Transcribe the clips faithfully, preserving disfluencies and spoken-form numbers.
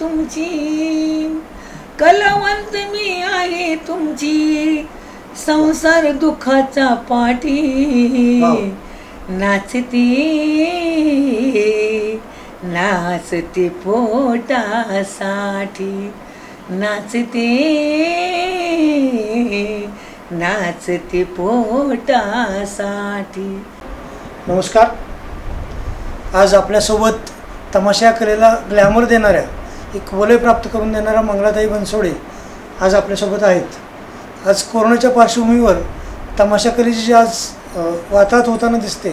तुमची, कलावंत मी आहे तुमची, संसार दुखाचा पाठी नाचती नाचती पोटासाठी, नाचती नाचती पोटासाठी। नमस्कार, आज आपल्यासोबत तमाशा कलेला ग्लॅमर देणाऱ्या, एक वलय प्राप्त करून देणाऱ्या मंगलाताई बनसोडे आज आपल्यासोबत आहेत। आज कोरोनाच्या पार्श्वभूमीवर तमाशा कलेची जी आज वाताहत होताना दिसते,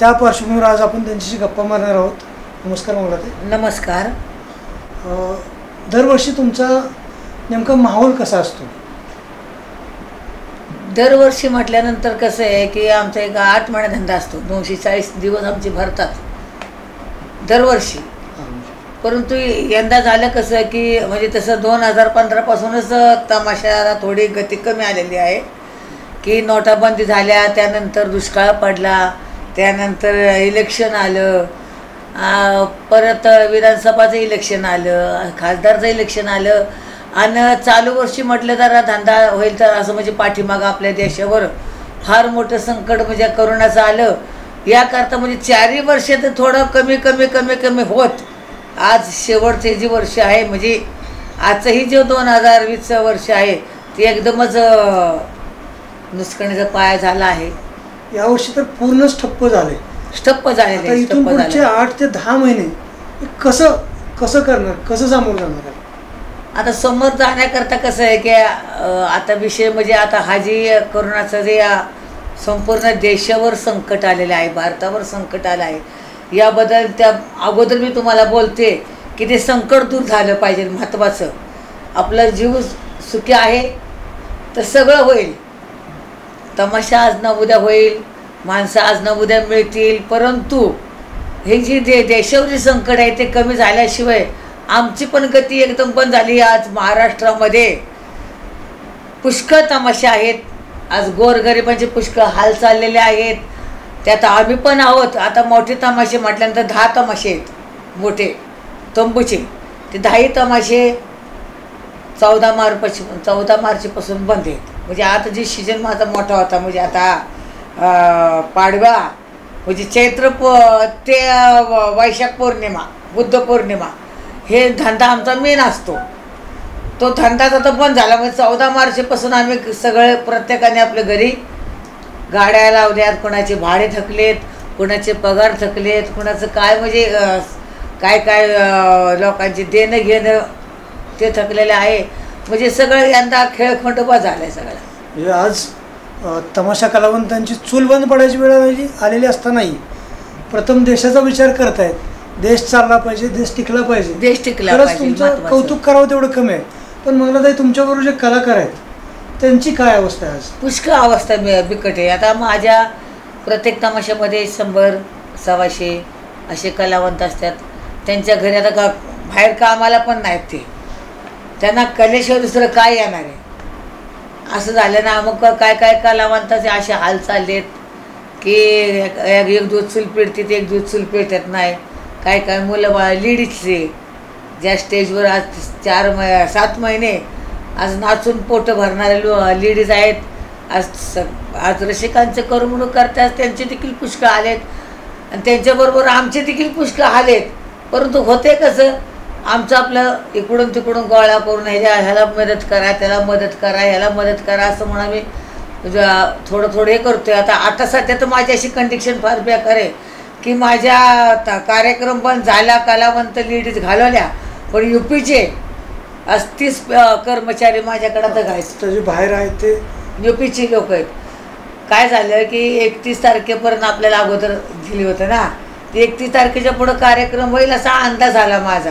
त्या पार्श्वभूमीवर आज आपण त्यांच्याशी गप्पा मारणार आहोत। नमस्कार मंगलाताई। नमस्कार। दरवर्षी तुमचा नेमका माहोल कसा असतो? दरवर्षी म्हटल्यानंतर कसं आहे की आमचा एक आठ महिना धंदा असतो, दोनशे चाळीस दिवस आमचे भरतात दरवर्षी। परंतु यंदा झालं कसं की म्हणजे तसं दोन हजार पंधरापासूनच तमाशाला थोडी गती कमी आलेली आहे की नोटाबंदी झाल्या, त्यानंतर दुष्काळ पडला, त्यानंतर इलेक्शन आलं, परत विधानसभाचं इलेक्शन आलं, खासदारचं इलेक्शन आलं, आणि चालू वर्षी म्हटलं तर धंदा होईल तर असं म्हणजे पाठीमागं आपल्या देशावर फार मोठं संकट म्हणजे करोनाचं आलं। याकरता म्हणजे चारही वर्ष तर थोडं कमी कमी कमी कमी होत आज शेवटचे जे वर्ष आहे म्हणजे आजचंही जे दोन हजार वीसचं वर्ष आहे ते एकदमच नुसकण्याचा पाया झाला आहे। यावर्षी तर पूर्णच ठप्प झाले ठप्प झालेले इथून पुढचे आठ ते दहा महिने कसं कसं करणार, कसं सामोरं जाणार? आता समोर जाण्याकरता कसं आहे की आता विषय म्हणजे आता हा जे कोरोनाचं जे संपूर्ण देशावर संकट आलेलं आहे, भारतावर संकट आलं आहे, याबद्दल त्या अगोदर मी तुम्हाला बोलते की ते संकट दूर झालं पाहिजे। महत्त्वाचं आपलं जीव सुखी आहे तर सगळं होईल, तमाशा आज न उद्या होईल, माणसं आज न उद्या मिळतील, परंतु हे जे दे देशावर जे संकट आहे ते कमी झाल्याशिवाय आमची पण गती एकदम बंद झाली। आज महाराष्ट्रामध्ये पुष्कळ तमाशा आहेत, आज गोरगरिबांचे पुष्कळ हाल चाललेले आहेत, त्यात आम्ही पण आहोत। आता मोठे तमाशे म्हटल्यानंतर दहा तमाशे आहेत मोठे तंबूचे, ते दहाही तमाशे चौदा मार्च चौदा मार्चपासून बंद आहेत। म्हणजे आता जे सीजन माझा मोठा होता म्हणजे आता पाडवा म्हणजे चैत्र प ते वैशाख पौर्णिमा, बुद्ध पौर्णिमा हे धंदा आमचा मेन असतो, तो धंदाचा तर बंद झाला। म्हणजे चौदा मार्चपासून आम्ही सगळे प्रत्येकाने आपल्या घरी गाड्या लावल्यात, कोणाचे भाडे थकलेत, कोणाचे पगार थकलेत, कोणाचं काय म्हणजे काय काय लोकांचे देणं घेणं ते थकलेलं आहे। म्हणजे सगळं यंदा खेळ खंडोबा झाला आहे सगळा। आज तमाशा कलावंतांची चूल बंद पडायची वेळ आलेली असतानाही प्रथम देशाचा विचार करतायत, देश चालला पाहिजे, देश टिकला पाहिजे, देश टिकला पाहिजे। तुमचं कौतुक करावं तेवढं कमी आहे, पण मंगलाताई तुमच्याबरोबर जे कलाकार आहेत त्यांची काय अवस्था आहे? आज पुष्कळ अवस्था बिकट आहे। आता माझ्या प्रत्येक तमाशामध्ये शंभर सव्वाशे असे कलावंत असतात, त्यांच्या घरी आता का बाहेर कामाला पण नाहीत ते, त्यांना कलेशिवाय दुसरं काय येणार आहे असं झालं ना। मग काय काय कलावंताचे असे हाल चाललेत की एक दूध चूल पेटते ते एक दूध चूल पेटत नाही, काय काय मुलं बाळ लेडीजचे ज्या स्टेजवर आज चार म सात महिने आज नाचून पोटं भरणारे लो लेडीज आहेत, आज आज रसिकांचं करमणूक करतात, त्यांचे देखील पुष्कळ आलेत आणि त्यांच्याबरोबर आमचे देखील पुष्कळ आलेत। परंतु होते कसं आमचं आपलं इकडून तिकडून गोळा करून ह्याच्या ह्याला मदत करा, त्याला मदत करा, ह्याला मदत करा असं म्हणून आम्ही थोडं थोडं हे करतो आहे। आता आता सध्या तर माझी अशी कंडिशन फार बेकार आहे की माझ्या आता कार्यक्रम पण झाला, कलावंत लेडीज घालवल्या, पण युपीचे आज तीस कर्मचारी माझ्याकडे तर घायचे बाहेर आहेत, ते युपीचे लोक आहेत। काय झालं की एकतीस तारखेपर्यंत आपल्याला अगोदर दिली होतं ना, ते एकतीस तारखेच्या पुढं कार्यक्रम होईल असा अंदाज झाला माझा,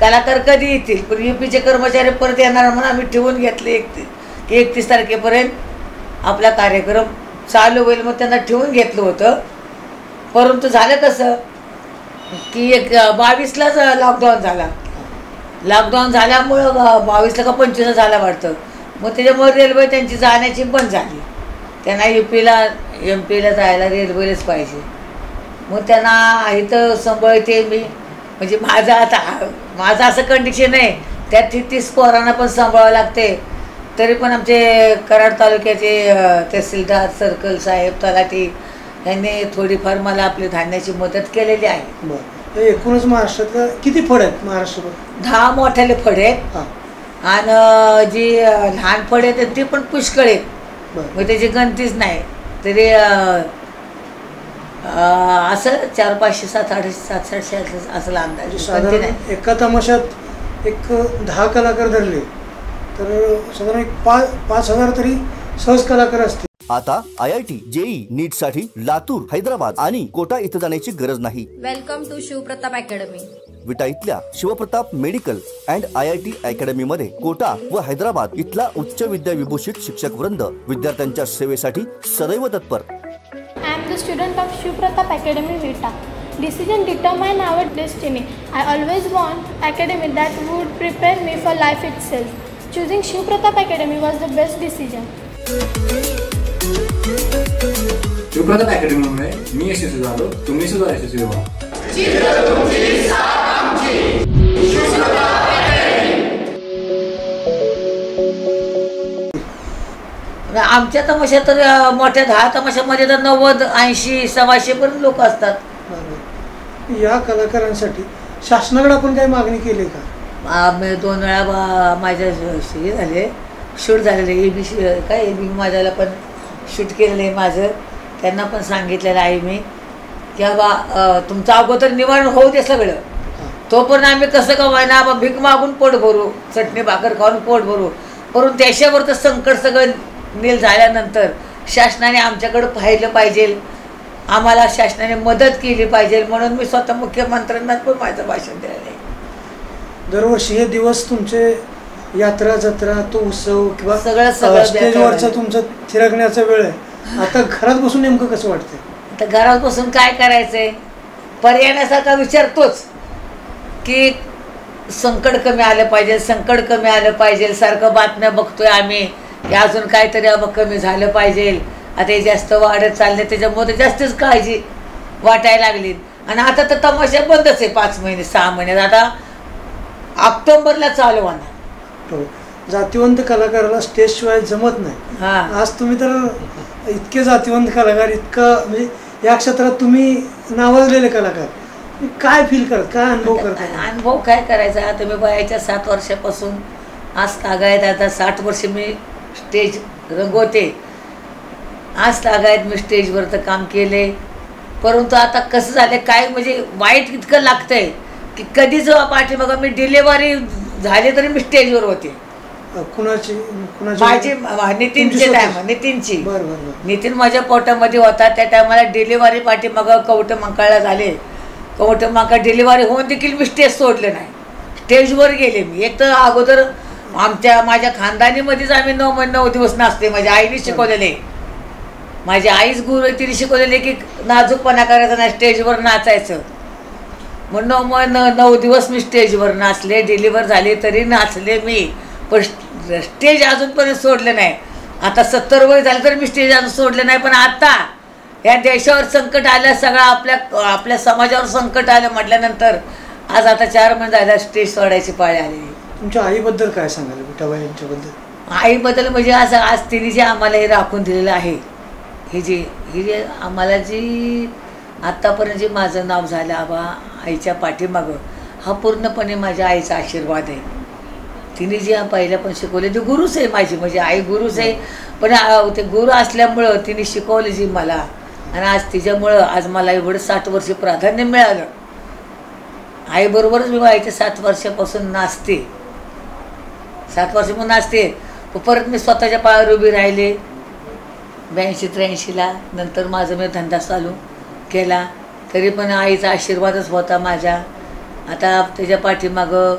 कलाकार कधी येतील, पण युपीचे कर्मचारी परत येणार म्हणून आम्ही ठेवून घेतले एकतीस की एकतीस तारखेपर्यंत आपला कार्यक्रम चालू होईल, मग त्यांना ठेवून घेतलं होतं। परंतु झालं कसं की एक बावीसलाच लॉकडाऊन झाला, लॉकडाऊन झाल्यामुळं बावीसला का पंचवीसला झाला वाटतं, मग त्याच्यामुळे रेल्वे त्यांची जाण्याची बंद झाली, त्यांना यू पीला एम पीला जायला रेल्वेलाच पाहिजे, मग त्यांना इथं संभळते मी म्हणजे माझा आता माझं असं कंडिशन आहे त्यात तीस पोरांना पण सांभाळावे लागते। तरीपन आमचे कराड तालुक्याचे तहसीलदार सर्कल साहेब तलाठी यांनी थोडीफार मला आपली धान्याची मदत केलेली आहे। बरं, एकूणच महाराष्ट्रातला किती फळ आहेत? महाराष्ट्रात दहा मोठ्याले फळ आहेत आणि जी लहान फळ आहेत ती पण पुष्कळ आहेत, मग त्याची गणतीच नाही। तरी असं चार पाचशे सात आठशे सातशे असं अंदाज। एका तमाशात एक दहा कलाकार धरले तर साधारण एक पाच पाच हजार तरी सहज कलाकार असतील। आता आई आई टी जेई नीट साठी लातूर हैदराबाद आणि कोटा इथं जाण्याची गरज नाही। Welcome to Shivpratap academy. Vita इथल्या Shivpratap medical and I I T academy मध्ये कोटा व हैदराबाद इथला उच्च विद्याविभूषित शिक्षक वृंद विद्यार्थ्यांच्या सेवेसाठी सदैव तत्पर। I am the student of Shivpratap Academy, Vita. Decision determine our destiny. I always want academy that would prepare me for life itself. Choosing Shivpratap Academy was the best decision. Shivpratap Academy में मी यशस्वी झालो, तुम्ही सुद्धा यशस्वी व्हा। जिद्द तुमची साथ आमची। Shivpratap आमच्या तमाशा तर मोठ्या दहा तमाशामध्ये तर नव्वद ऐंशी सव्वाशे पर्यंत लोक असतात। या कलाकारांसाठी शासनाकडे आपण काही मागणी केली का? दोन वेळा माझ्या हे झाले शूट झालेले ए बी काय ए बी माझ्याला पण शूट केलेलं आहे माझं। त्यांना पण सांगितलेलं आहे मी की बाबा तुमचं अगोदर निवारण होऊ दे सगळं, तोपर्यंत आम्ही कसं कमायना बा भीक मागून पोट भरू, चटणी भाकर खाऊन पोट भरू, परंतु त्याच्यावर तर संकट सगळं नील झाल्यानंतर शासनाने आमच्याकडे पाहिलं पाहिजे, आम्हाला शासनाने मदत केली पाहिजे। म्हणून मी स्वतः मुख्यमंत्र्यांना पण माझं भाषण दिलेलं आहे। दरवर्षी हे दिवस तुमचे यात्रा जत्रा तो उत्सव किंवा सगळं सगळं स्टेजवरचं तुमचं थिरकण्याचा वेळ आहे, आता घरात बसून नेमकं कसं वाटतं? आता घरात बसून काय करायचंय, पर्यायासारखा विचारतोच की संकट कमी आलं पाहिजे संकट कमी आलं पाहिजे। सारखं बातम्या बघतोय आम्ही की अजून काहीतरी अब कमी झालं पाहिजे, आता हे जास्त वाढत चालले त्याच्यामुळे जास्तच काळजी वाटायला लागली। आणि आता तर तमाशा बंदच आहे पाच महिने सहा महिने, आता ऑक्टोबरला चालू होणार। जातीवंत कलाकाराला स्टेज शिवाय जमत नाही। हां, आज तुम्ही तर इतके जातीवंत कलाकार, इतकं म्हणजे या क्षेत्रात तुम्ही नावाजलेले कलाकार, काय फील करत काय अनुभव करता? अनुभव काय करायचा, आता मी वयाच्या सात वर्षापासून आज तागायत आता साठ वर्ष मी स्टेज रंगवते। आज लागायत मी स्टेजवर तर काम केले, परंतु आता कसं झालं काय म्हणजे वाईट इतकं लागतं आहे की कधी जो पाठी बघा मी डिलेवरी झाले तरी मी स्टेजवर होते। कुणाची माझी नितीनचे टायम नितीनची नितीन माझ्या पोटामध्ये होता त्या टायमाला डिलेवरी पाठी मग कवटं मंकाळला झाले, कवटं मंकाळ डिलेवरी होऊन देखील मी स्टेज सोडले नाही, स्टेजवर गेले मी। एक तर अगोदर आमच्या माझ्या खानदानीमध्येच आम्ही नऊ महिने नऊ दिवस नाचते। माझ्या आईने शिकवलेले, माझ्या आईच गुरु तिने शिकवलेले की नाजूकपणा करायचा नाही, स्टेजवर नाचायचं। मग नऊ महिने नऊ दिवस मी स्टेजवर नाचले, डिलिव्हर झाले तरी नाचले मी, पण स्टेज अजूनपर्यंत सोडले नाही। आता सत्तर वय झालं तर मी स्टेज अजून सोडले नाही। पण आता या देशावर संकट आलं, सगळं आपल्या आपल्या समाजावर संकट आलं म्हटल्यानंतर आज आता चार महिने झाल्या स्टेज सोडायची पाळी आली। तुमच्या आईबद्दल काय सांगाल विठाबाई यांच्याबद्दल? आईबद्दल म्हणजे असं आज तिने जे आम्हाला हे राखून दिलेलं आहे, हे जे हे जे आम्हाला जी आत्तापर्यंत जे माझं नाव झालं आबा आईच्या पाठीमागं, हा पूर्णपणे माझ्या आईचा आशीर्वाद आहे। तिने जे पहिल्या पण शिकवले ते गुरुच आहे माझी, म्हणजे आई गुरुच आहे। पण ते गुरु असल्यामुळं तिने शिकवले जी मला, आणि आज तिच्यामुळं आज मला एवढं साठ वर्ष प्राधान्य मिळालं। आईबरोबरच मी आईच्या सात वर्षापासून नाचते, सात वर्ष म्हणून असते। परत मी स्वतःच्या पायावर उभी राहिले ब्याऐंशी त्र्याऐंशीला, नंतर माझं मी धंदा चालू केला। तरी पण आईचा आशीर्वादच होता माझ्या। आता त्याच्या पाठीमागं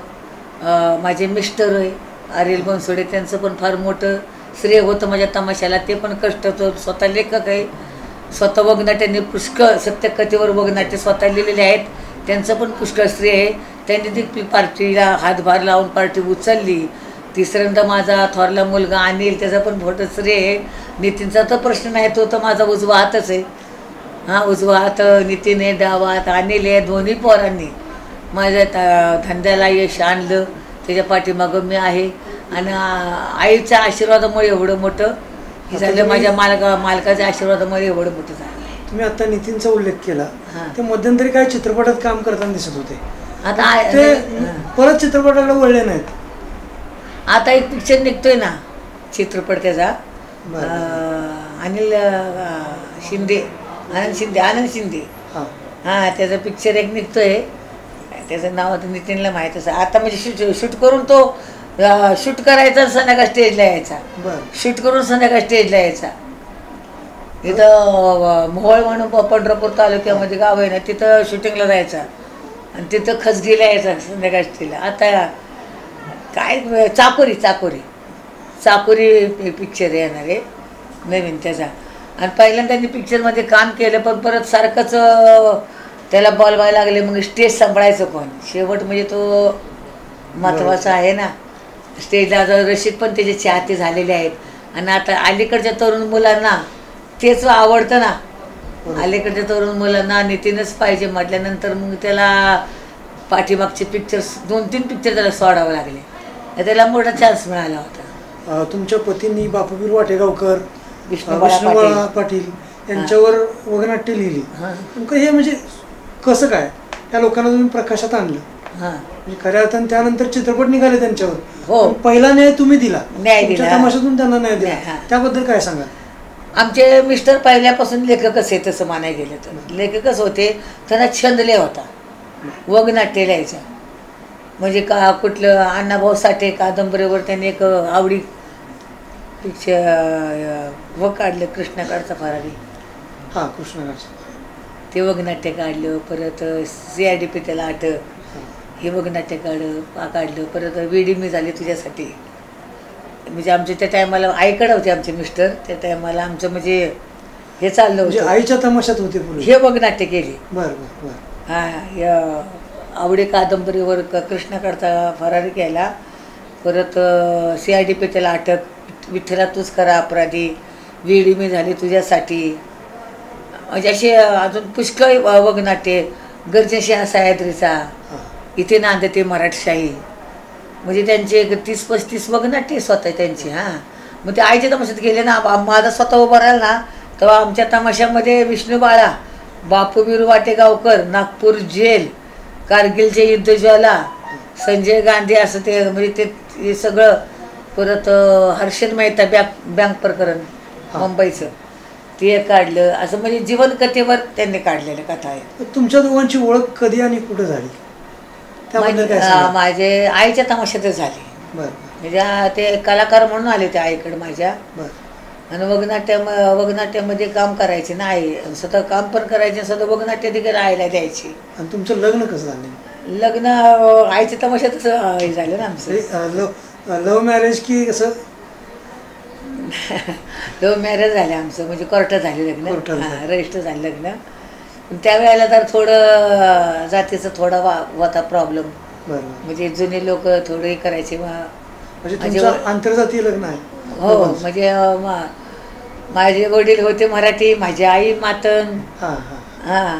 माझे मिस्टर आहे अरिल बनसोडे, त्यांचं पण फार मोठं श्रेय होतं माझ्या तमाशाला। ते पण कष्ट होतं, स्वतः लेखक आहे, स्वतः वगनाट्यांनी पुष्कळ सत्यकथेवर वगनाट्य स्वतः लिहिलेले आहेत, त्यांचं पण पुष्कळ श्रेय आहे। त्यांनी ती पार्टीला हातभार लावून पार्टी उचलली। तिसऱ्यांदा माझा थोरला मुलगा अनिल, त्याचा पण मोठं श्रेय आहे। नितीनचा तर प्रश्न नाही, तो तर माझा उजवा हातच आहे। हां, उजवा हात नितीन आहे, डावा हात अनिल आहे, दोन्ही पोरांनी माझ्या धंद्याला यश आणलं त्याच्या पाठीमागे मी आहे आणि आईच्या आशीर्वादामुळे एवढं मोठं हे झालं, माझ्या मालका मालकाच्या आशीर्वादामुळे एवढं मोठं झालं. तुम्ही आता नितीनचा उल्लेख केला, ते मध्यंतरी काय चित्रपटात काम करताना दिसत होते, आता ते परत चित्रपटाला वळले नाहीत. आता एक पिक्चर निघतोय ना चित्रपट त्याचा, अनिल शिंदे आनंद शिंदे आनंद शिंदे हां त्याचा पिक्चर एक निघतोय, त्याचं नाव आता नितीनला माहीत असं. आता म्हणजे शूट शूट करून तो शूट करायचा संध्याकाळ स्टेजला यायचा, शूट करून संध्याकाळ स्टेजला यायचा. इथं मोहोळ म्हणून पंढरपूर तालुक्यामध्ये गाव आहे ना, तिथं शूटिंगला जायचा आणि तिथं खसगीला यायचा संध्याकाळ स्टेजला. आता काय चाकोरी चाकोरी चाकोरी पिक्चर येणार आहे नवीन त्याचा, आणि पहिल्यांदा त्यांनी पिक्चरमध्ये काम केलं पण परत सारखंच त्याला बोलवायला लागले, मग स्टेज सांभाळायचं कोण शेवट म्हणजे तो महत्त्वाचा आहे ना. स्टेजला जाऊ रसिक पण त्याचे चाहते झालेले आहेत आणि आता अलीकडच्या तरुण मुलांना तेच आवडतं ना, अलीकडच्या तरुण मुलांना नितीनच पाहिजे म्हटल्यानंतर मग त्याला पाठीमागचे पिक्चर्स दोन तीन पिक्चर त्याला सोडावे लागले, त्याला मोठा चान्स मिळाला होता. तुमच्या पतींनी बापूवीर वाटेगावकर, विष्णू पाटील यांच्यावर वगनाट्य लिहिली, तुमकं हे म्हणजे कसं काय त्या लोकांना तुम्ही प्रकाशात आणलं? हां म्हणजे खऱ्या अर्थानं त्यानंतर चित्रपट निघाले त्यांच्यावर, हो पहिला न्याय तुम्ही दिला, न्याय दिला तमाशातून त्यांना न्याय दिला, त्याबद्दल काय सांगा? आमचे मिस्टर पहिल्यापासून लेखकच आहे तसं मानायला गेलं तर, लेखकच होते. त्यांना छंद लिहा होता वगनाट्य लिहायचा, म्हणजे का कुठलं अण्णाभाऊ साठे कादंबरीवर त्यांनी एक आवडी पिक्चर व काढलं कृष्णाकाठचा फरारी, हां कृष्णाकाठ ते वगनाट्य काढलं, परत सी आय डी पी त्याला आठ हे वगनाट्य काढलं काढलं परत वेडी मी झाली तुझ्यासाठी. म्हणजे आमच्या त्या टायमाला आईकडे होते आमचे मिस्टर, त्या टायमाला आमचं म्हणजे हे चाललं होतं, आईच्या तमाशात होते हे वगनाट्य केली. बरं हां आवडी कादंबरीवर कृष्णाकाठचा फरारी केला, परत सी आय डी पी त्याला अटक, विठ्ठला तूच करा अपराधी, वेडी मी झाली तुझ्यासाठी, म्हणजे असे अजून पुष्कळ वगनाट्य. गरजेशी हा सह्याद्रीचा इथे नांद ते मराठशाही, म्हणजे त्यांचे तीस पस्तीस वगनाट्य स्वतः त्यांची. हां मग ते आईच्या तमाशात गेले ना, माझा स्वतः उभा राहिला ना तेव्हा आमच्या तमाशामध्ये विष्णू बाळा, बापूवीर वाटेगावकर, नागपूर जेल, कारगिलचे युद्धज्वाला, संजय गांधी असं ते म्हणजे ते सगळं, परत हर्षद मेहता बँक बँक प्रकरण मुंबईचं ते काढलं, असं म्हणजे जीवनकथेवर त्यांनी काढलेल्या कथा आहे. तुमच्या दोघांची ओळख कधी आणि कुठं झाली? माझे आईच्या तमाशातच झाली, म्हणजे ते कलाकार म्हणून आले ते आईकडे माझ्या, आणि वगनाट्य वगनाट्यामध्ये काम करायचे ना आई, स्वतः काम पण करायचे, स्वतः वगनाट्य देखील आईला द्यायची. आणि तुमचं लग्न कसं झालं? लग्न आईच्या तमाशातच हे झालं ना आमचं, लव्ह मॅरेज की कसं? लव्ह मॅरेज झालं आमचं, म्हणजे कोर्टात झाले लग्न, रजिस्टर झालं लग्न. पण त्यावेळेला तर थोडं जातीचा थोडा वा होता प्रॉब्लेम, म्हणजे जुने लोक थोडे करायचे आंतरजातीय लग्न आहे. हो म्हणजे माझे वडील होते मराठी, माझी आई मातंग, हां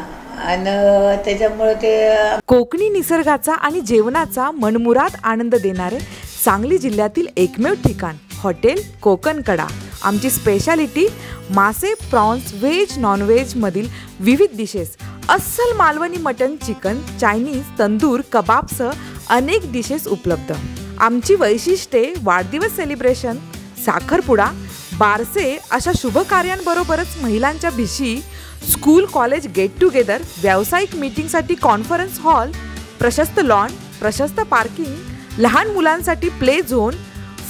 आणि त्याच्यामुळे ते. कोकणी निसर्गाचा आणि जेवणाचा मनमुराद आनंद देणारे सांगली जिल्ह्यातील एकमेव ठिकाण हॉटेल कोकणकडा. आमची स्पेशालिटी मासे, प्रॉन्स, व्हेज नॉनव्हेजमधील विविध डिशेस, अस्सल Malvani mutton, chicken, Chinese, tandoor कबाबसह अनेक डिशेस उपलब्ध. आमची वैशिष्ट्ये वाढदिवस सेलिब्रेशन, साखरपुडा, बारसे अशा शुभ कार्यांबरोबरच महिलांच्या भिशी, स्कूल कॉलेज गेट टुगेदर, व्यावसायिक मीटिंगसाठी कॉन्फरन्स हॉल, प्रशस्त लॉन, प्रशस्त पार्किंग, लहान मुलांसाठी प्ले झोन,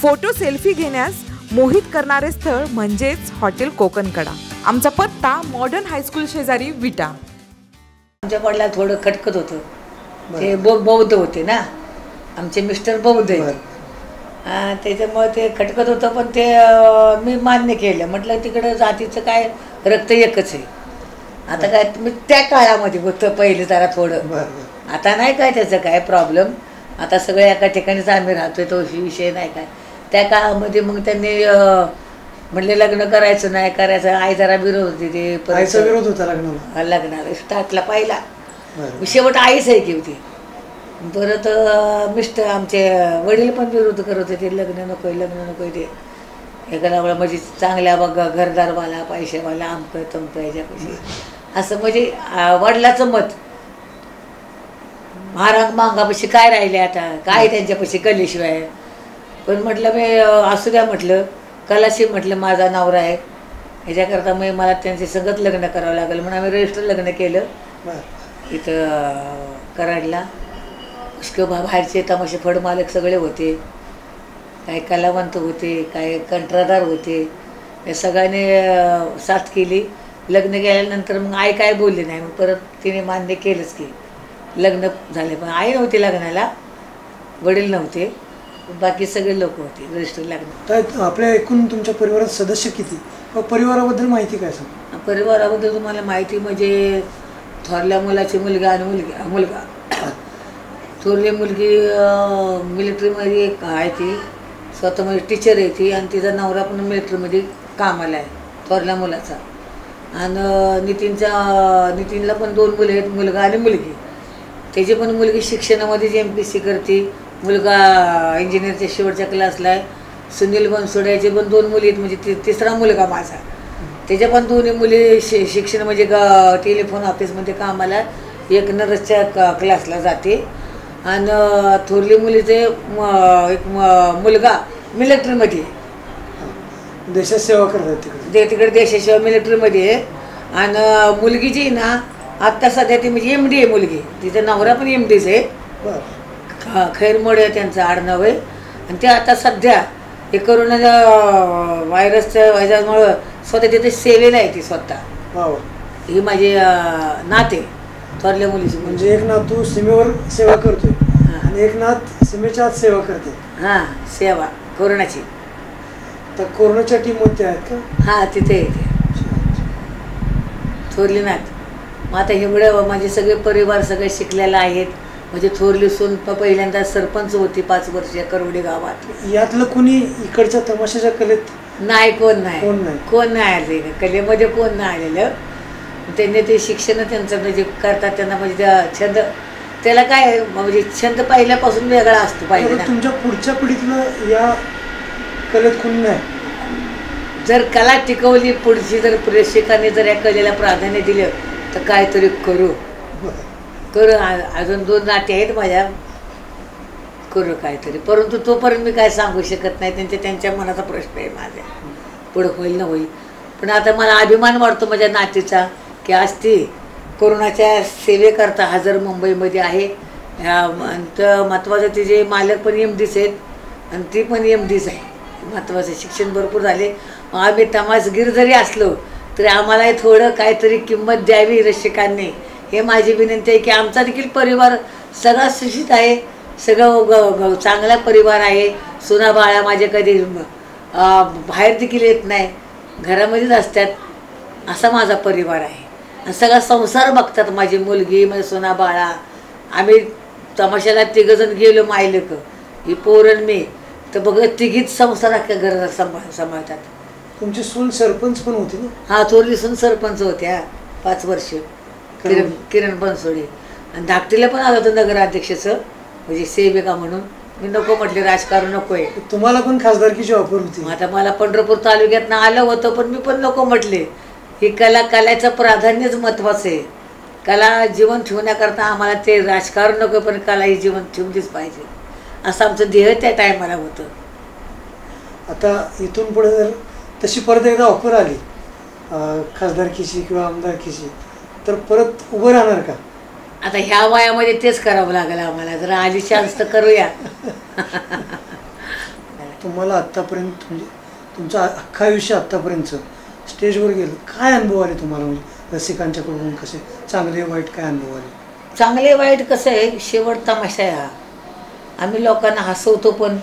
फोटो सेल्फी घेण्यास मोहित करणारे स्थळ म्हणजेच हॉटेल कोकणकडा. आमचा पत्ता मॉडर्न हायस्कूल शेजारी विटा. आमच्या वडिलांना थोडं खटकत होतं, ते बौद्ध होते ना आमचे मिस्टर, बौद्ध आहेत त्याच्यामुळे ते खटकत होतं, पण ते मी मान्य केलं, म्हटलं तिकडं जातीचं काय रक्त एकच आहे. आता काय मी त्या काळामध्ये होतं पहिलं जरा थोडं, आता नाही काय त्याचं काय प्रॉब्लेम, आता सगळ्या एका ठिकाणीच आम्ही राहतोय तो विषय नाही काय. त्या काळामध्ये मग त्यांनी म्हटले लग्न करायचं नाही करायचं, आई जरा विरोध होती, ते परत विरोध होता लग्नाला, लग्नाला स्टार्टला पाहिला, शेवट आईच ऐकी होती परत मिस्टर आमचे वडील पण विरोध करत होते, लग्न नको लग्न नको ते एकाला म्हणजे चांगल्या बघा घरदारवाला पैसेवाला आमक तमक याच्यापाशी असं म्हणजे वडिलाचं मत महाराज मांगापाशी काय राहिले आता काय त्यांच्यापाशी कलेशिवाय। पण म्हटलं मी असू द्या म्हटलं कलाशी म्हटलं माझा नवरा आहे ह्याच्याकरता मी मला त्यांचे सगळं लग्न करावं लागेल म्हणून आम्ही रजिस्टर लग्न केलं इथं कराडला। उसके बाहेरचे तमाशे फड मालक सगळे होते, काही कलावंत होते, काही कंत्राटदार होते, या सगळ्याने साथ केली। लग्न केल्यानंतर मग आई काय बोलली नाही, मग परत तिने मान्य केलंच की लग्न झाले। पण आई नव्हती लग्नाला, वडील नव्हते, बाकी सगळे लोक होते रजिस्टर लग्न। आपल्या एकूण तुमच्या परिवारात सदस्य किती, परिवाराबद्दल माहिती काय सांग? परिवाराबद्दल तुम्हाला माहिती म्हणजे थोरल्या मुलाची मुलगा आणि मुलगा मुलगा थोरली मुलगी मिलिटरीमध्ये आहे, ती स्वतः म्हणजे टीचर आहे ती, आणि तिचा नवरा पण मिलिटरीमध्ये कामाला आहे थोरल्या मुलाचा। आणि नितीनचा नितीनला पण दोन मुले आहेत, मुलगा आणि मुलगी। त्याची पण मुलगी शिक्षणामध्ये एम पी सी करते, मुलगा इंजिनिअरच्या शेवटच्या क्लासला आहे। सुनील बनसोड्याचे पण दोन मुली आहेत, म्हणजे ति तिसरा मुलगा माझा, त्याच्या पण दोन्ही मुली शि शिक्षण म्हणजे ग टेलिफोन ऑफिसमध्ये कामाला, एक नर्सच्या क क्लासला जाते। आणि थोरली मुलीचे एक मुलगा मिलिटरीमध्ये देशसेवा करत तिकडे दे तिकडे देशसेवा मिलिटरीमध्ये आहे। आणि मुलगी जी ना आत्ता सध्या ती म्हणजे एम डी आहे मुलगी, तिचा नवरा पण एम डीच आहे, खैरमोड आहे त्यांचं आडनाव आहे। आणि ते आता सध्या हे करोना व्हायरसच्या ह्याच्यामुळं स्वतः तिथे सेवेला आहे ती स्वतः। ही माझी नाते थोरल्या मुलीची, म्हणजे एक नात तू सीमेवर सेवा करतोय आणि एक नात सीमेच्या आत सेवा करते। हां सेवा कोरोनाची, तर कोरोनाच्या टीममध्ये आहेत का? हां तिथे थोरली नात। मग आता एवढे माझे सगळे परिवार सगळे शिकलेले आहेत, म्हणजे थोरली सून पहिल्यांदा सरपंच होती पाच वर्ष करवडी गावात। यातलं कुणी इकडच्या तमाशाच्या कलेत नाही, कोण नाही कोण नाही कोण नाही आले कलेमध्ये, कोण नाही आलेलं। त्यांनी ते शिक्षण त्यांचं म्हणजे करतात त्यांना म्हणजे त्या छंद, त्याला काय म्हणजे छंद पहिल्यापासून वेगळा असतो पाहिजे। तुमच्या पुढच्या पिढीतलं या कलेत कोण नाही, जर कला टिकवली पुढची जर प्रेक्षकाने जर या कलेला प्राधान्य दिलं तर काहीतरी करू करू। अजून दोन नाते आहेत माझ्या, करू काहीतरी, परंतु तोपर्यंत मी काय सांगू शकत नाही, त्यांच्या त्यांच्या मनाचा प्रश्न आहे माझ्या, पुढं होईल ना होईल। पण आता मला अभिमान वाटतो माझ्या नातीचा की आज ती कोरोनाच्या सेवेकरता हजर मुंबईमध्ये आहे। तर महत्त्वाचं तिचे मालक पण एम डीच आहेत आणि ती पण एम डीच आहे। महत्त्वाचं शिक्षण भरपूर झाले, आम्ही तमासगीर जरी असलो तरी आम्हालाही थोडं काहीतरी किंमत द्यावी रसिकांनी, हे माझी विनंती आहे की आमचा देखील परिवार सगळा सुशिक्षित आहे, सगळं चांगला परिवार आहे। सुना बाळा माझे कधी बाहेर देखील येत नाही, घरामध्येच असतात, असा माझा परिवार आहे। आणि सगळा संसार बघतात माझी मुलगी म्हणजे सुना बाळा। आम्ही तमाशाला तिघंजण गेलो मायलेक ही पोरण मी, तर बघत तिघीच संसार अख्या घराला सांभाळ सांभाळतात तुमची सून सरपंच पण होती ना? हां थोरली सून सरपंच होत्या पाच वर्ष, किरण किरण बनसोडे। आणि धाकटीला पण आलं होतं नगराध्यक्षचं म्हणजे सेविका म्हणून, मी नको म्हटले राजकारण नको आहे। तुम्हाला पण खासदारकीची ऑफर होती? आता मला पंढरपूर तालुक्यात ना आलं होतं, पण मी पण नको म्हटले। ही कला कलेचं प्राधान्यच महत्त्वाचं आहे, कला जीवन ठेवण्याकरता आम्हाला ते राजकारण नको, पण कला ही जीवन ठेवलीच पाहिजे असं आमचं ध्येय त्या टायमाला होतं। आता इथून पुढे जर तशी परत एकदा ऑफर आली खासदारकीची किंवा आमदारकीची तर परत उभं राहणार का? आता ह्या वयामध्ये तेच करावं लागलं आम्हाला, जर आली चान्स तर करूया। तुम्हाला आत्तापर्यंत म्हणजे तुमचं अख्खं आयुष्य आत्तापर्यंतचं स्टेजवर गेलं, काय अनुभव आले तुम्हाला म्हणजे रसिकांच्याकडून, कसे चांगले वाईट काय अनुभव आले? चांगले वाईट कसं आहे, शेवट तमाशा आहे हा, आम्ही लोकांना हसवतो पण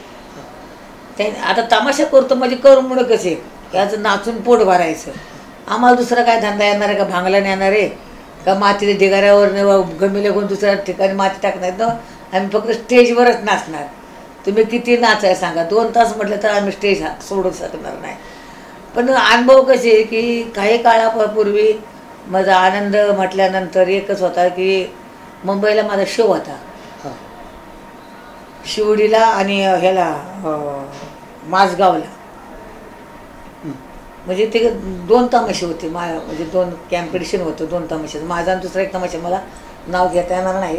ते आता तमाशा करतो म्हणजे करमणूक कसे याचं नाचून पोट भरायचं। आम्हाला दुसरा काय धंदा येणार आहे का, भांगला नेणार आहे का, मातीच्या ढिगाऱ्यावर गमी लागून दुसऱ्या ठिकाणी माती टाकणार ना? आम्ही फक्त स्टेजवरच नाचणार, तुम्ही किती नाचाय सांगा, दोन तास म्हटलं तर आम्ही स्टेज सोडू शकणार नाही। पण अनुभव कसे की काही काळापूर्वी माझा आनंद म्हटल्यानंतर एकच होता की मुंबईला माझा शो होता शिवडीला आणि ह्याला माजगावला म्हणजे ते दोन तमाशे होते, म्हणजे दोन कॉम्पिटिशन होतं, दोन तमाशे, माझा दुसरा एक तमाशा, मला नाव घेता येणार नाही,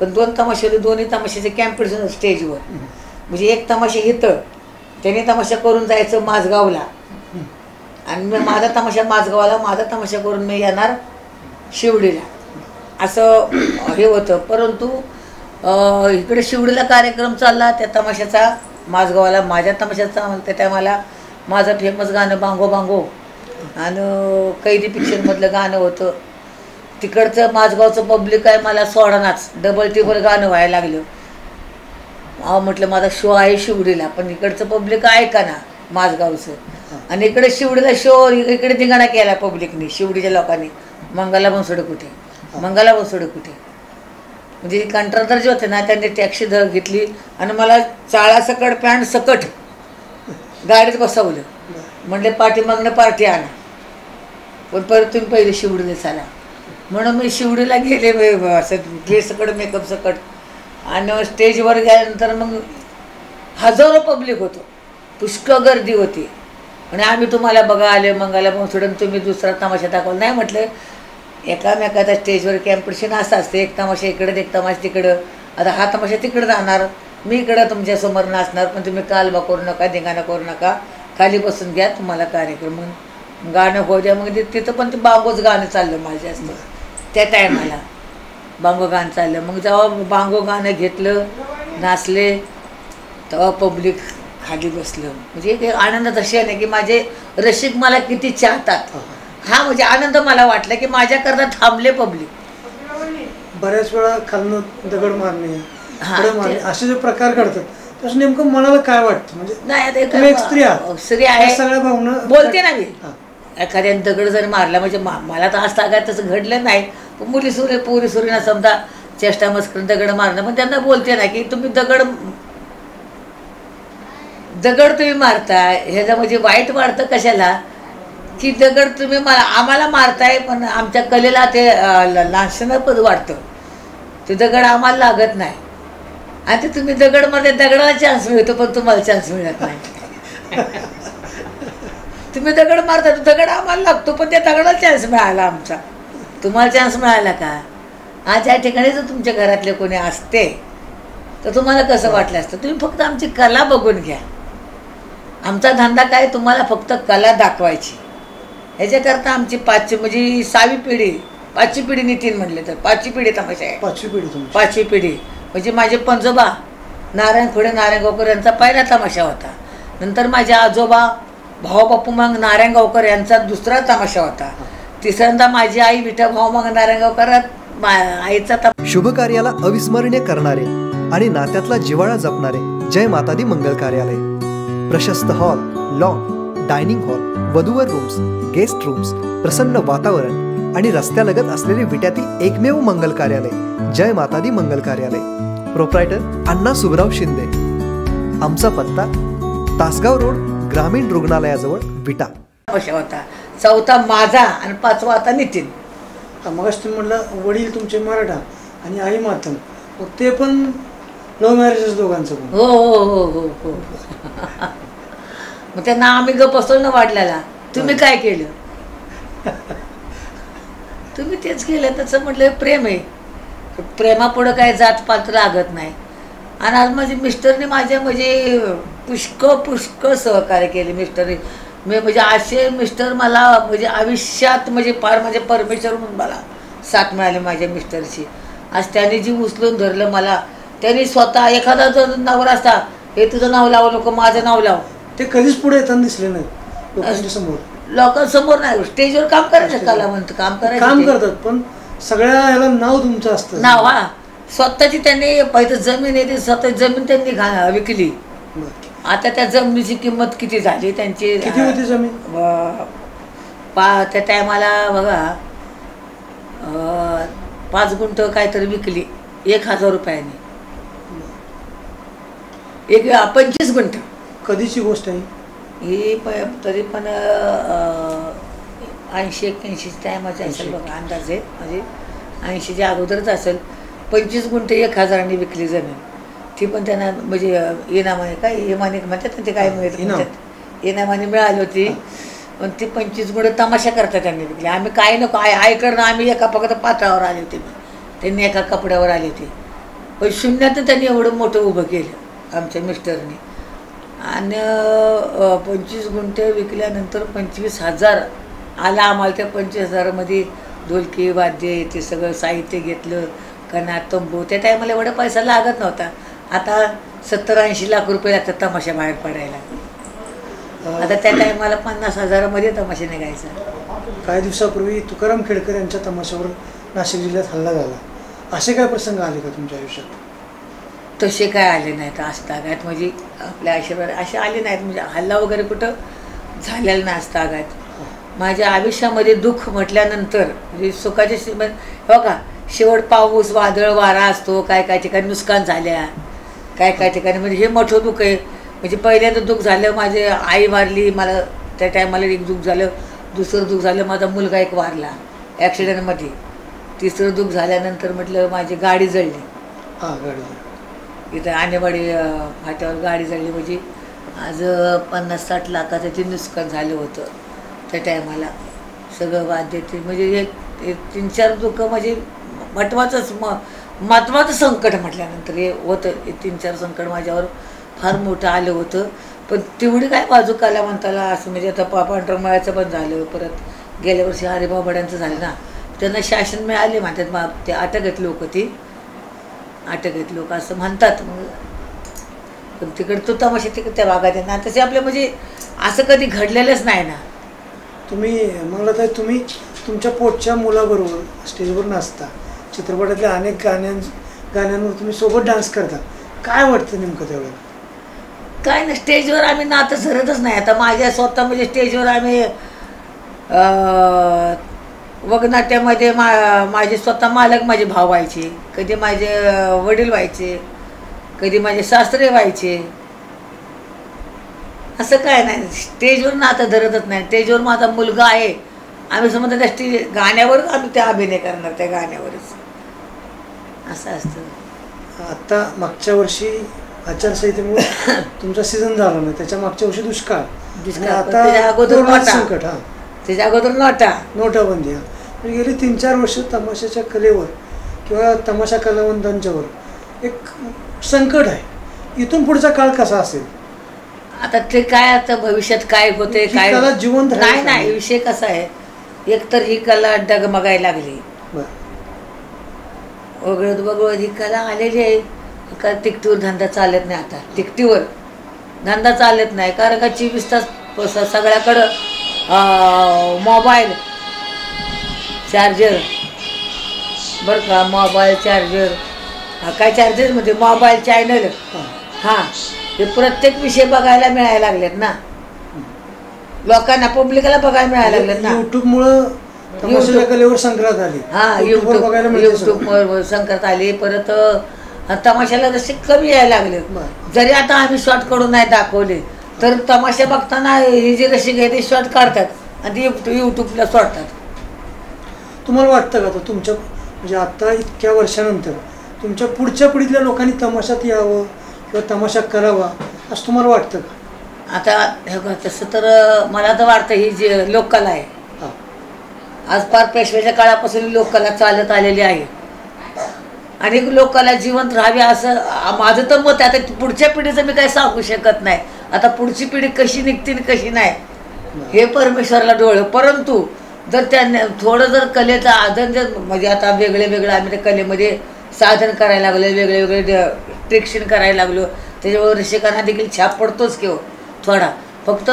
पण दोन तमाशे होते, दोन्ही तमाशाचे कॉम्पिटिशन स्टेजवर, म्हणजे एक तमाशा इथं त्याने तमाशा करून जायचं माजगावला आणि मी माझा तमाशा माजगावला, माझा तमाशा करून मी येणार शिवडीला, असं हे होतं. परंतु इकडे शिवडीला कार्यक्रम चालला त्या तमाशाचा, माजगावला माझ्या तमाशाचा, म्हणते त्या मला माझं फेमस गाणं बांगो बांगो आणि कैदी पिक्चरमधलं गाणं होतं, तिकडचं माझगावचं पब्लिक आहे मला सोडानाच, डबल टिबल गाणं व्हायला लागलं. अहो म्हटलं माझा शो आहे शिवडीला, पण इकडचं पब्लिक ऐका ना माझगावचं, आणि इकडे शिवडीला शो इकडे धिंगाणा केला पब्लिकने, शिवडीच्या लोकांनी, मंगाला बनसोडे कुठे, मंगाला बनसोडे कुठे, म्हणजे कंत्राटदार जे होते ना त्यांनी टॅक्सी धर घेतली आणि मला चाळासकट पॅन्ट सकट गाडीत बसवलं, म्हणले पाठीमागणं पार्टी आणा, पण परत तुम्ही पहिले शिवडीला चाला, म्हणून मी शिवडीला गेले असं ड्रेस सकट मेकअप सकट, आणि स्टेजवर गेल्यानंतर मग हजारो पब्लिक होतं, पुष्कळ गर्दी होती, आणि आम्ही तुम्हाला बघा आले मंगाला बनसोडे, तुम्ही दुसरा तमाशा दाखवला नाही, म्हटलं एकामेकाचा स्टेजवर कॉम्पिटिशन असं असतं, एक तमाशा इकडं एक तमाशा तिकडं, आता हा तमाशा तिकडं जाणार, मी इकडं तुमच्यासमोर नाचणार, पण तुम्ही कालबा करू नका, धिंगाणा करू नका, खाली बसून घ्या तुम्हाला कार्यक्रम, मग गाणं होऊ द्या. मग तिथं पण ते बांगोच गाणं चाललं माझ्या असतं त्या टायमाला, बांगो गाणं चाललं, मग जेव्हा बांगो गाणं घेतलं नाचले तेव्हा पब्लिक खाली बसलं, म्हणजे एक आनंदाचा क्षण आहे की माझे रसिक मला किती चाहतात, हा म्हणजे आनंद मला वाटला की माझ्याकरता थांबले पब्लिक. बऱ्याच वेळा खालनं दगड मारणे असे जे प्रकार घडतात तसं नेमकं मनाला काय वाटतं, म्हणजे नाही एक स्त्री स्त्री आहे सगळ्या भावना बोलते ना, मी एखाद्याने दगड जर मारला म्हणजे मला तर आज तागायत तसं घडलं नाही, पण मुली सुरे पुरी सुरीना समजा चेष्टा मस्करीन दगड मारणं, पण त्यांना बोलते ना की तुम्ही दगड दगड तुम्ही मारताय ह्याचं म्हणजे वाईट वाढतं कशाला, की दगड तुम्ही मला आम्हाला मारताय, पण आमच्या कलेला ते लांछनपद वाटतं, ते दगड आम्हाला लागत नाही, आणि ते तुम्ही दगड मारले दगडाला चान्स मिळतो पण तुम्हाला चान्स मिळत नाही, तुम्ही दगड मारता तो दगड आम्हाला लागतो पण त्या दगडाला चान्स मिळाला आमचा, तुम्हाला चान्स मिळाला का, आज या ठिकाणी जर तुमच्या घरातले कोणी असते तर तुम्हाला कसं वाटलं असतं, तुम्ही फक्त आमची कला बघून घ्या, आमचा धंदा काय तुम्हाला फक्त कला दाखवायची, ह्याच्याकरता आमची पाचवी म्हणजे सहावी पिढी पाचवी पिढी नितीन म्हटले तर पाचवी पिढी तमाशा आहे, पाचवी पिढी पाचवी पिढी म्हणजे माझे पंजोबा नारायण खोडे नारायण गावकर यांचा पहिला तमाशा होता, नंतर माझे आजोबा भाऊबापू मग नारायण गावकर यांचा दुसरा तमाशा होता, तिसऱ्यांदा माझी आई विठा भाऊ मग नारायण गावकर आईचा तमाशा. शुभ कार्याला अविस्मरणीय करणारे आणि नात्यातला जिव्हाळा जपणारे जय माता दी मंगल कार्यालय, प्रशस्त हॉल, लॉन, डायनिंग हॉल, वधूवर रूम्स, गेस्ट रूम्स, प्रसन्न वातावरण आणि रस्त्यालगत असलेले विट्यातील एकमेव मंगल कार्यालय जय माता दी मंगल कार्यालय, प्रोप्रायटर अण्णा सुबराव शिंदे, आमचा पत्ता तासगाव रोड ग्रामीण रुग्णालयाजवळ विटा. होता चौथा माझा आणि पाचवा आता नितीन. मग म्हटलं वडील तुमचे मराठा आणि आई मातम, ते पण लव्ह मॅरेजेस दोघांचं. हो हो हो हो हो मग त्यांना आम्ही गप असतो ना वाढल्याला, तुम्ही काय केलं तुम्ही तेच केलं, तसं म्हटलं प्रेम आहे, प्रेमापुढं काय जात पात लागत नाही. आणि आज माझे मिस्टरने माझ्या म्हणजे पुष्कळ पुष्कळ सहकार्य केले मिस्टरने, मी म्हणजे असे मिस्टर मला म्हणजे आयुष्यात म्हणजे फार म्हणजे परमेश्वर म्हणून मला साथ मिळाली माझ्या मिस्टरची. आज त्याने जी उचलून धरलं मला, त्याने स्वतः एखादा जर नवरा असता हे तुझं नाव लावू नको माझं नाव लाव, ते कधीच पुढे येताना दिसले नाही लोकांसमोर, लोकांसमोर नाही, स्टेजवर काम करायचं कलावंत काम करायचं काम करतात, पण सगळ्या ह्याला नाव तुमचं असतं नाव. हा स्वतःची त्यांनी पहिलं जमीन आहे, स्वतःची जमीन त्यांनी घा विकली, आता त्या जमिनीची किंमत किती झाली त्यांची, किती होती जमीन पा त्या टायमाला बघा पाच गुंठ काहीतरी विकली एक हजार रुपयाने, एक पंचवीस गुंठ. कधीची गोष्ट आहे ही, तरी पण ऐंशी एक्क्याऐंशी टायमाचा असेल बघा अंदाज आहे, म्हणजे ऐंशीच्या अगोदरच असेल. पंचवीस गुंठे एक हजारांनी विकली जमीन, ती पण त्यांना म्हणजे इनामाने काय इनामाने म्हणतात ना ते काय म्हणतात इनामाने मिळाली होती पण ती पंचवीस गुण तमाशा करता त्यांनी विकली आम्ही काय नको आय आय करणं आम्ही एका फक्त पात्रावर आले होते त्यांनी एका कपड्यावर आले होते पण शून्यातून त्यांनी एवढं मोठं उभं केलं आमच्या मिस्टरने आणि पंचवीस गुण ते विकल्यानंतर पंचवीस हजार आला आम्हाला त्या पंचवीस हजारामध्ये ढोलकी वाद्य ते सगळं साहित्य घेतलं कणा तंबू त्या टायमाला एवढा पैसा लागत नव्हता आता सत्तर ऐंशी लाख रुपये लागतात तमाशा बाहेर पडायला आता त्या टायमाला पन्नास हजारामध्ये तमाशा निघायचा। काही दिवसापूर्वी तुकाराम खेडकर यांच्या तमाशावर नाशिक जिल्ह्यात हल्ला झाला असे काय प्रसंग आले का तुमच्या आयुष्यात? तसे काय आले नाहीत आजतागायत म्हणजे आपल्या आशीर्वाद असे आले नाहीत म्हणजे हल्ला वगैरे कुठं झालेला नाही आजतागायत माझ्या आयुष्यामध्ये दुःख म्हटल्यानंतर म्हणजे सुखाचे हो का शेवट पाऊस वादळ वारा असतो काय काय ठिकाणी नुकसान झाल्या काय काय ठिकाणी म्हणजे हे मोठं दुःख आहे म्हणजे पहिल्यांदं दुःख झालं माझे आई वारली मला त्या टायमाला एक दुःख झालं दुसरं दुःख झालं माझा मुलगा एक वारला ॲक्सिडेंटमध्ये तिसरं दुःख झाल्यानंतर म्हटलं माझी गाडी जळली हां गाडी इथं आणेवाडी फाट्यावर गाडी जळली म्हणजे आज पन्नास साठ लाखाचं ते नुकसान झालं होतं त्या टायमाला सगळं वाद्य ते म्हणजे एक तीन चार दुःख म्हणजे महत्वाचंच म महत्त्वाचं संकट म्हटल्यानंतर हे होतं हे तीन चार संकट माझ्यावर फार मोठं आलं होतं पण तेवढी काय बाजू काला म्हणताला असं म्हणजे आता पा पांढरमाळ्याचं पण झालं परत गेल्या वर्षी हरिबाबड्यांचं झालं ना त्यांना शासन मिळाले म्हणतात बा ते अटकेत लोक ती अटकेत लोक असं म्हणतात मग पण तिकडे तो तमाशा तिकडे त्या भागात आहे ना तसे आपल्या म्हणजे असं कधी घडलेलंच नाही ना। तुम्ही म्हणलं तर तुम्ही तुमच्या पोटच्या मुलाबरोबर स्टेजवर नाचता चित्रपटातल्या अनेक गाण्यां गाण्यांवर तुम्ही सोबत डान्स करता काय वाटतं नेमकं त्यावेळेला? काय ना स्टेजवर आम्ही नातं सरतच नाही आता माझ्या स्वतः म्हणजे स्टेजवर आम्ही वगनाट्यामध्ये मा माझे स्वतः मालक माझे भाव व्हायचे कधी माझे वडील व्हायचे कधी माझे सासरे व्हायचे असं काय नाही स्टेजवर नातं धरतच नाही। स्टेजवर माझा मुलगा आहे आम्ही समजा त्या स्टेज गाण्यावरच आम्ही त्या अभिनय करणार त्या गाण्यावरच असं असतं। आत्ता मागच्या वर्षी आचारसंहितेमुळे तुमचा सीझन झाला नाही त्याच्या मागच्या वर्षी दुष्काळ दुष्काळ आता अगोदर संकट हां त्याच्या अगोदर नोटा नोटाबंदी हां गेली तीन चार वर्ष तमाशाच्या कलेवर किंवा तमाशा कलावंतांच्यावर एक संकट आहे इथून पुढचा काळ कसा असेल? आता ते काय आता भविष्यात काय होते काय जिवंत नाही नाही विषय कसा आहे एकतर ही कला डगमगायला लागली वगळत वगळत ही कला आलेली आहे का तिकटीवर धंदा चालत नाही आता तिकटीवर धंदा चालत नाही कारण का चोवीस तास सगळ्याकडं मोबाईल चार्जर बरं का मोबाईल चार्जर काय चार्जर म्हणजे मोबाईल चॅनल हां हे प्रत्येक विषय बघायला मिळायला लागलेत ना लोकांना पब्लिकला बघायला मिळायला लागलेत ना युट्यूबमुळे कलेवर संक्रांत आली हां युट्यूब युट्यूबवर संक्रांत आली परत तमाशाला जसे कमी यायला लागलेत जरी आता आम्ही शॉर्ट काढून नाही दाखवले तर तमाशा बघताना हे जे रसिक आहे ते शॉर्ट काढतात आणि ते युट्यूबला सोडतात। तुम्हाला वाटतं का तुमच्या म्हणजे आत्ता इतक्या वर्षानंतर तुमच्या पुढच्या पिढीतल्या लोकांनी तमाशात यावं किंवा तमाशा करावा असं तुम्हाला वाटतं का? आता हे तसं तर मला तर वाटतं ही जी लोककला आहे आज फार पेशव्याच्या काळापासून लोककला चालत आलेली आहे आणि लोककला जिवंत राहावी असं माझं तर मत आहे। आता पुढच्या पिढीचं मी काय सांगू शकत नाही आता पुढची पिढी कशी निघते आणि कशी नाही हे परमेश्वराला डोळं परंतु जर त्या थोडं जर कलेचं आदर जर म्हणजे आता वेगळे वेगळं आम्ही त्या कलेमध्ये साधन करायला लागलं वेगळे वेगळे ट्रिक्शन करायला लागलो त्याच्यावर रसिकांना देखील छाप पडतोच किंवा थोडा फक्त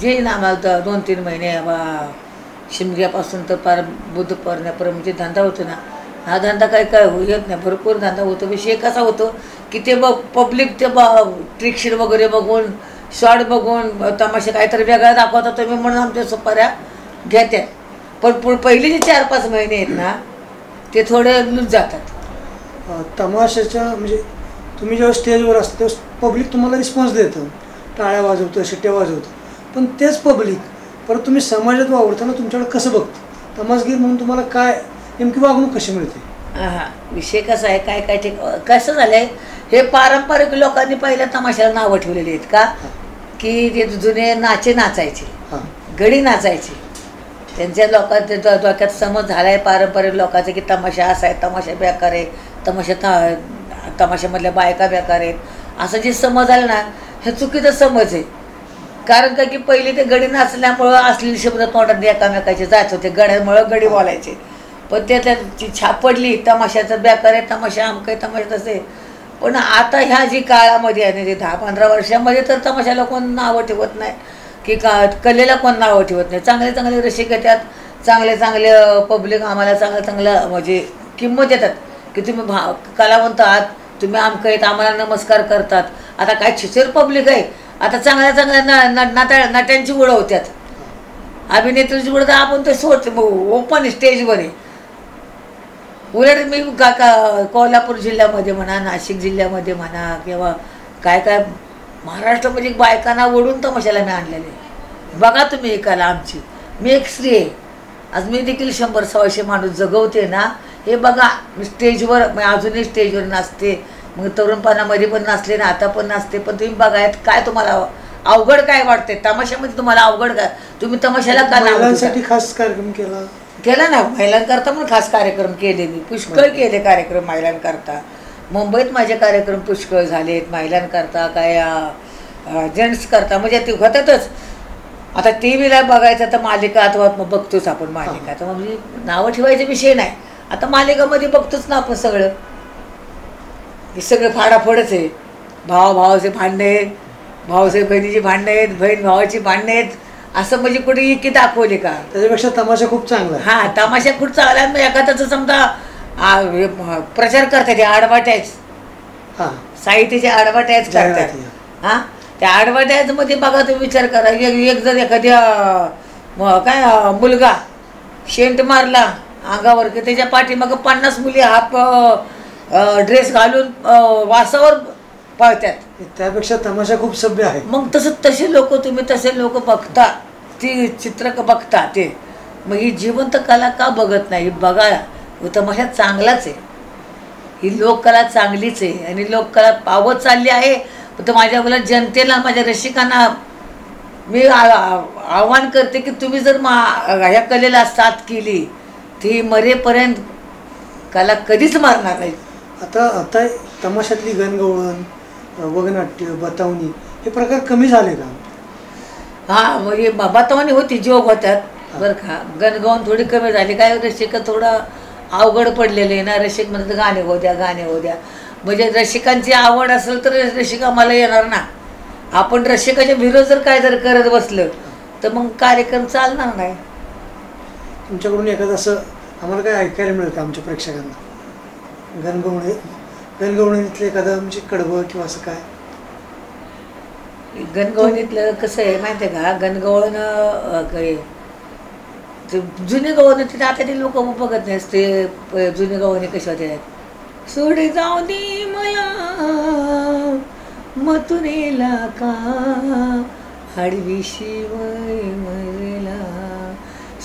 जे ना आम्हाला दोन तीन महिने बा शिमग्यापासून तर पार बुद्ध पौर्ण्यापर्यंत जे धंदा होतो ना हा धंदा काय काय होत नाही भरपूर धंदा होतो विषय कसा होतो की ते बघ पब्लिक ते बा ट्रिक्शन वगैरे बघून शॉर्ट बघून तमाशा काहीतरी वेगळा दाखवता तुम्ही म्हणून आमच्या सुपाऱ्या घेतात पण पहिले जे चार पाच महिने आहेत ना ते थोडे लूज जातात। तमाशाच्या म्हणजे तुम्ही जेव्हा स्टेजवर असता तेव्हा पब्लिक तुम्हाला रिस्पॉन्स देतं टाळ्या वाजवतं शिट्ट्या वाजवतं पण तेच पब्लिक परत तुम्ही समाजात वावरताना तुमच्याकडे कसं बघतं तमाशगीर म्हणून तुम्हाला काय नेमकी वागणूक कशी मिळते? विषय कसा आहे काय काय कसं झाले हे पारंपरिक लोकांनी पहिल्या तमाशाला नाव ठेवलेले आहेत का की जे जुने नाचे नाचायचे गडी नाचायचे त्यांच्या लोकांच्या डोक्यात समज झालाय पारंपरिक लोकांचे की तमाशा असा आहे तमाशा बेकार आहे तमाशा तमाशामधल्या बायका बेकार आहेत असं जे समज आलं ना हे चुकीचं समज आहे कारण का की पहिले ते गडी नाचल्यामुळं असलेले शब्द तोंडात एकामेकाचे जात होते गड्यामुळे गडी बोलायचे पण त्याची छाप पडली तमाशाचं बेकार आहे तमाशा अमकं आहे तमाशा तसं आहे पण आता ह्या जी काळामध्ये आहे ते दहा पंधरा वर्षामध्ये तर तमाशाला कोण नावं ठेवत नाही की का कलेला कोण नावं ठेवत नाही चांगले चांगले रसिक येतात चांगले चांगले पब्लिक आम्हाला चांगलं चांगलं म्हणजे किंमत देतात की तुम्ही भा कलावंत आहात तुम्ही अमकं आहेत आम्हाला नमस्कार करतात आता काय छिसेर पब्लिक आहे आता चांगल्या चांगल्या ना नाट्या नाट्यांची ओळख होत्यात अभिनेत्रीची ओळख आपण ते सोड ओपन स्टेजवर आहे उलट मी का कोल्हापूर जिल्ह्यामध्ये म्हणा नाशिक जिल्ह्यामध्ये म्हणा किंवा काय काय महाराष्ट्र म्हणजे बायकांना ओढून तमाशाला मी आणलेले बघा तुम्ही ही कला आमची मी एक स्त्री आहे आज मी देखील शंभर सव्वाशे माणूस जगवते ना हे बघा मी स्टेजवर अजूनही स्टेजवर नाचते मग तरुणपणामध्ये पण नाचले ना आता पण नाचते पण तुम्ही बघायत काय तुम्हाला अवघड काय वाटते तमाशामध्ये तुम्हाला अवघड काय तुम्ही तमाशाला का नावासाठी खास कार्यक्रम केला केला ना महिलांकरता पण खास कार्यक्रम केले मी पुष्कळ केले कार्यक्रम महिलांकरता मुंबईत माझे कार्यक्रम पुष्कळ झालेत महिलांकरता काय जेंट्सकरता म्हणजे ते होतातच आता टी व्हीला बघायचं तर मालिका अथवा मग बघतोच आपण मालिका तर म्हणजे नावं ठेवायचा विषय नाही आता मालिकामध्ये बघतोच ना आपण सगळं हे सगळं फाडाफोडच आहे भाव भावाचे भांडणे आहेत भावचे बहिणीची भांडणे आहेत बहीण भावाची भांडणे आहेत असं म्हणजे कुठे इतकी दाखवली का त्याच्यापेक्षा तमाशा खूप चांगला हां तमाशा खूप चांगला मग एखाद्याचं समजा प्रचार करतात ॲडव्हर्टाईज हां साहित्याचे ॲडव्हर्टाईज करतात हां त्या ॲडव्हर्टाईजमध्ये बघा तुम्ही विचार करा एक जर एखाद्या काय मुलगा शेंट मारला अंगावर की त्याच्या पाठीमागं पन्नास मुली हाफ ड्रेस घालून वासावर पाळतात त्यापेक्षा तमाशा खूप सभ्य आहे मग तसं तसे लोक तुम्ही तसे लोक बघता ती चित्र बघता ते मग ही जिवंत कला का बघत नाही बघा तमाशा चांगलाच आहे ही लोककला चांगलीच आहे आणि लोककला पावत चालली आहे तर माझ्या मुला जनतेला माझ्या रसिकांना मी आव्हान करते की तुम्ही जर मा ह्या कलेला साथ केली ती मरेपर्यंत कला कधीच मारणार नाही आता आता तमाशातली गणगवळण वगनाट्य बतावणी हे प्रकार कमी झाले का हां म्हणजे बतावणी होती जोग होतात बरं का गणगवण थोडी कमी झाली काय रसिक थोडं अवघड पडलेले ना रसिक म्हणत गाणे होऊ द्या गाणे होऊ द्या म्हणजे रसिकांची आवड असेल तर रसिक आम्हाला येणार ना आपण रसिकाच्या विरोध जर काय जर करत बसलं तर मग कार्यक्रम चालणार नाही तुमच्याकडून एखादं असं आम्हाला काय ऐकायला मिळतं आमच्या प्रेक्षकांना गणगवणे गणगवणीतले एखादं म्हणजे कडवं किंवा असं काय गणगवणीतलं कसं आहे माहिती आहे का गणगवण जुने गवण तिथे आता ते लोक बघत नाहीस ते जुने गवणे कशा होते सोड जाऊ दे मला मथुरेला का आडवी शिवाय मला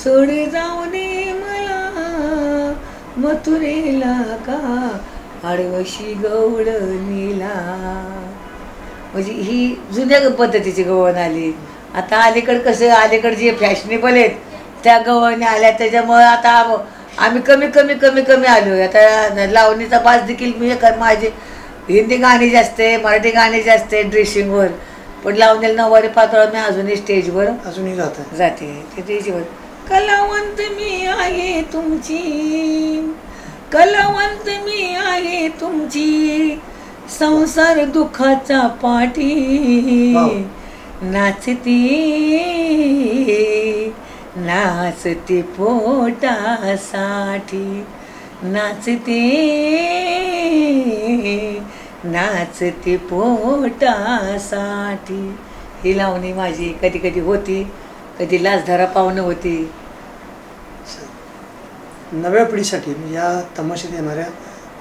सोड जाऊ दे मला मथुरेला का आडवशी गवळणीला म्हणजे ही जुन्या पद्धतीची गवळण आली आता अलीकडे कसं अलीकडे जे फॅशनेबल आहेत त्या गवळणी आल्या त्याच्यामुळं आता आम्ही कमी कमी कमी कमी आलो आता लावणीचा बाज देखील मी माझे हिंदी गाणी जास्त मराठी गाणी जास्त ड्रेसिंगवर पण लावणीला नऊवारी पातळ मी अजूनही स्टेजवर अजूनही जाते जाते स्टेजवर कलावंत मी आहे तुमची कलावंत मी आहे तुमची संसार दुःखाचा पाठी नाचती नाचते पोटासाठी नाचते नाचते पोटासाठी ही लावणी माझी कधी कधी होती कधी लाजधारा पाहुणं होती नव्या पिढीसाठी या तमाशात येणाऱ्या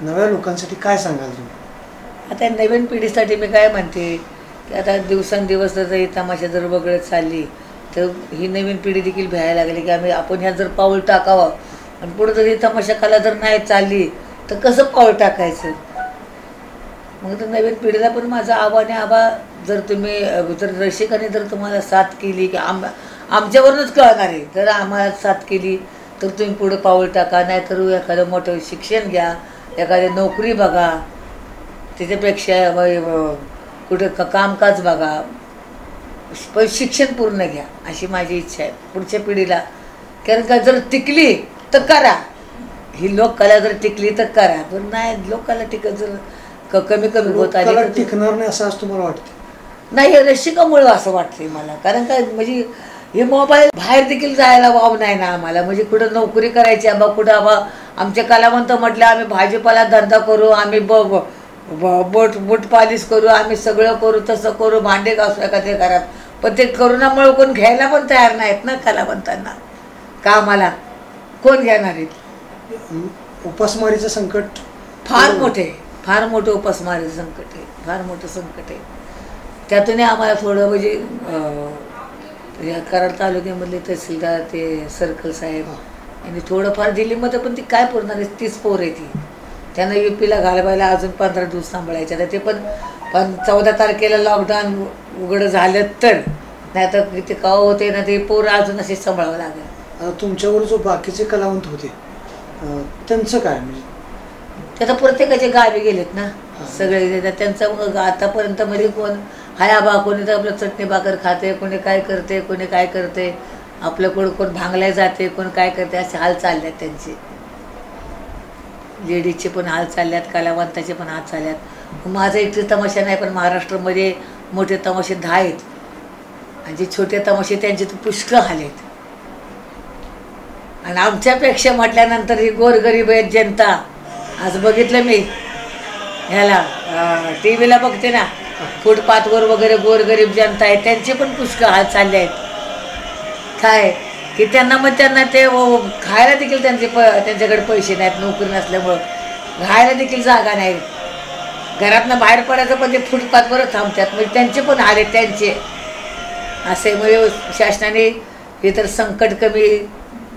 नव्या लोकांसाठी काय सांगाल तुम्ही आता नवीन पिढीसाठी मी काय म्हणते की आता दिवसेंदिवस जर ही तमाशा जर वगळत चालली तर ही नवीन पिढी देखील भ्यायला लागली की आम्ही आपण ह्या जर पाऊल टाकावं आणि पुढे जर ही तमाशा कला जर नाही चालली तर कसं पाऊल टाकायचं. मग नवीन पिढीला पण माझं आव्हान आहे, आबा जर तुम्ही जर रसिकाने जर तुम्हाला साथ केली की आम आमच्यावरूनच कळणार आहे, जर आम्हाला साथ केली तर तुम्ही पुढं पाऊल टाका, नाही तर एखादं मोठं शिक्षण घ्या, एखादी नोकरी बघा, त्याच्यापेक्षा कुठं का कामकाज बघा, पण शिक्षण पूर्ण घ्या अशी माझी इच्छा आहे पुढच्या पिढीला. कारण का जर टिकली तर करा, ही लोककला जर टिकली तर करा, पण नाही लोककला टिकत जर कमी कमी होत आली टिकणार नाही असं तुम्हाला वाटतं. नाही हे रसिकामुळं असं वाटतंय मला, कारण काय म्हणजे हे मोबाईल बाहेर देखील जायला वाव नाही ना आम्हाला, म्हणजे कुठं नोकरी करायची आबा, कुठं आबा आमचे कलावंत म्हटलं आम्ही भाजीपाला धंदा करू, आम्ही ब बोट बोट पालिश करू, आम्ही सगळं करू, तसं करू, भांडे घासू एखाद्या घरात, पण ते करोनामुळे कोण घ्यायला पण तयार नाहीत ना कलावंतांना, का आम्हाला कोण घेणार आहेत. उपासमारीचं संकट फार मोठे फार मोठं उपासमारीचं संकट आहे, फार मोठं संकट आहे. त्यातूनही आम्हाला थोडं म्हणजे या कराड तालुक्यामधले तहसीलदार ते सर्कल साहेब यांनी थोडंफार दिल्लीमध्ये पण ती काय पुरणार आहे, तीच पोर आहे ती, त्यांना यू पीला घालवायला अजून पंधरा दिवस थांबवायचे, तर ते पण पण चौदा तारखेला लॉकडाऊन उघडं झालं तर, नाही तर ते का होते ना ते पोर अजून असे सांभाळावं लागेल. तुमच्यावर जो बाकीचे कलावंत होते त्यांचं काय, म्हणजे ते आता प्रत्येकाचे गावी गेलेत ना सगळे, त्यांचं आतापर्यंत म्हणजे कोण हाय आबा, कोणी तर आपलं चटणी भाकर खाते, कोणी काय करते, कोणी काय करते, आपलं कोण कोण भांगल्या जाते, कोण काय करते, असे हाल चालल्यात त्यांचे. लेडीजचे पण हाल चालल्यात, कलावंताचे पण हाल चालल्यात. माझा एकटे तमाशा नाही, पण महाराष्ट्रामध्ये मोठे तमाशे दहा आहेत आणि जे छोटे तमाशे त्यांचे तर पुष्कळ हाल आहेत. आणि आमच्यापेक्षा म्हटल्यानंतर ही गोरगरीब आहेत जनता. आज बघितलं मी ह्याला टी व्हीला बघते ना, फुटपाथवर वगैरे गोरगरीब जनता आहे, त्यांचे पण पुष्कळ हाल चालले आहेत. काय की त्यांना मग त्यांना ते खायला देखील त्यांचे प त्यांच्याकडे पैसे नाहीत, नोकरी नसल्यामुळं खायला देखील जागा नाही, घरातनं बाहेर पडायचं पण ते फुटपाथवरच थांबतात, म्हणजे त्यांचे पण हाल आहेत त्यांचे असे. म्हणजे शासनाने हे तर संकट कमी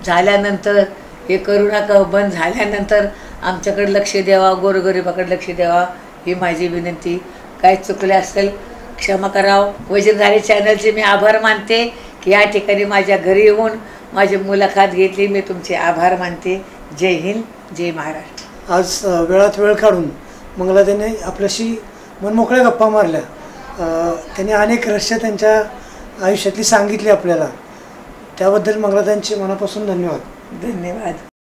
झाल्यानंतर, हे करोना क बंद झाल्यानंतर आमच्याकडे लक्ष द्यावा, गोरगरिबाकडे लक्ष द्यावा ही माझी विनंती. काय चुकले असेल क्षमा करावं. वजीरधारी चॅनलचे मी आभार मानते की या ठिकाणी माझ्या घरी येऊन माझी मुलाखत घेतली, मी तुमचे आभार मानते. जय हिंद, जय महाराष्ट्र. आज वेळात वेळ काढून मंगलाताईने आपल्याशी मनमोकळ्या गप्पा मारल्या, त्यांनी अनेक रहस्य त्यांच्या आयुष्यातली सांगितली आपल्याला, त्याबद्दल मंगलाताईंचे मनापासून धन्यवाद. धन्यवाद.